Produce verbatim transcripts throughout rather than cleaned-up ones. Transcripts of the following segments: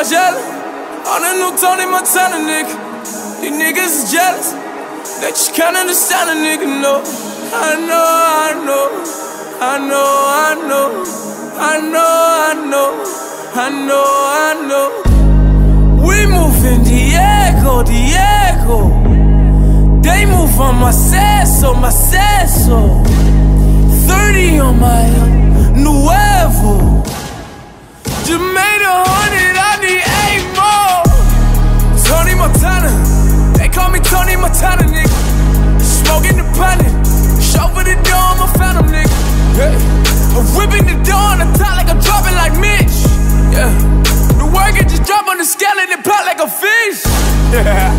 was yelling on a new Tony Montana nigga. These niggas is jealous, they just can't understand a nigga, no. I know, I know, I know, I know, I know, I know, I know, I know. We moving Diego, Diego. They move on my seso, my seso. Thirty on my nuevo. Just made a hundred, I need eight more. Tony Montana, they call me Tony Montana, nigga. Smoking the panic, show for the door, I'm a phantom, nigga. Yeah. I'm whipping the door on the top like I'm dropping like Mitch. Yeah. The word can just drop on the scale and it pop like a fish. Yeah.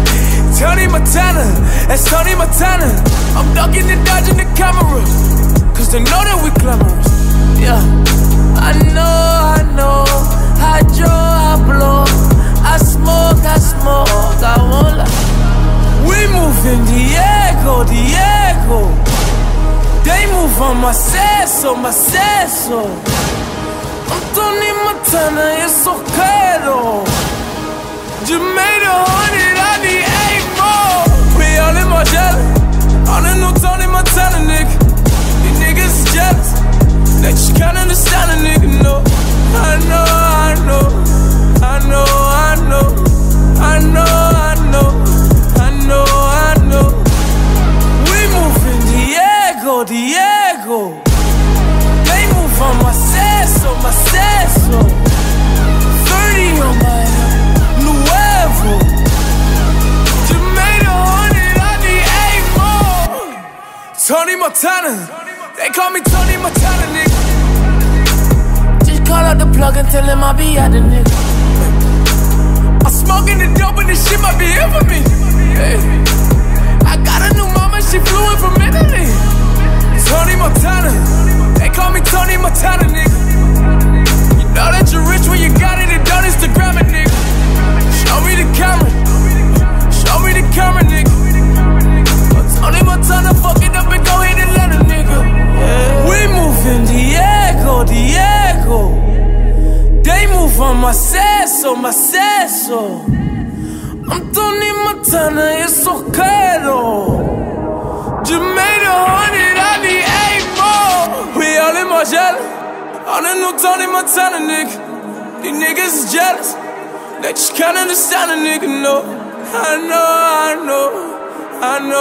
Tony Montana, that's Tony Montana. I'm ducking and dodging the camera, cause they know that we glamorous. Yeah, I know, I know. I draw, I blow, I smoke, I smoke, I won't lie. We moving Diego, Diego. They move on my seso, my seso. I'm Tony Montana, it's so caro. You made a hundred, I need eight more. We all in my jelly, on a new Tony Montana, nigga. These niggas is jealous, they just can't understand a nigga, no. I know, I know, I know, I know, I know, I know, I know, I know. We moving Diego, Diego. They move on my seso, my seso. Thirty on my Tony Montana, they call me Tony Montana, nigga. Just call out the plug and tell him I be at the nigga. I'm smoking the dope and this shit might be here for me. Hey. I got a new mama, she flew in from Italy. Tony Montana, they call me Tony Montana, nigga. You know that you're rich when you got it and don't Instagram it, nigga. Show me the camera, show me the camera, nigga. Tony Montana fucking up and go hit and let a nigga. Yeah. We moving Diego, Diego. They move on my seso, my seso. I'm Tony Montana, it's so caro. You made a hundred, I need eight more. We all in my jelly, on a new Tony Montana, nigga. These niggas is jealous, they just can't understand a nigga, no. I know, I know. I know, I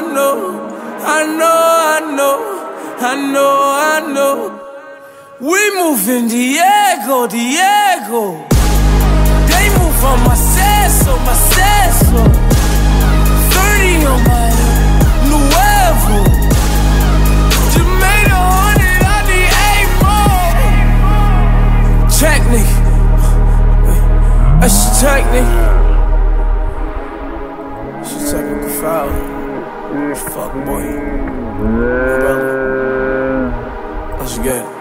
know, I know, I know, I know, I know. We moving Diego, Diego. They move on my seso, my seso. Thirty on my nuevo. You made a hundred, I need eight more. Check, nigga. That's your check, nigga. Technical foul. Fuck boy. Brother. That's good.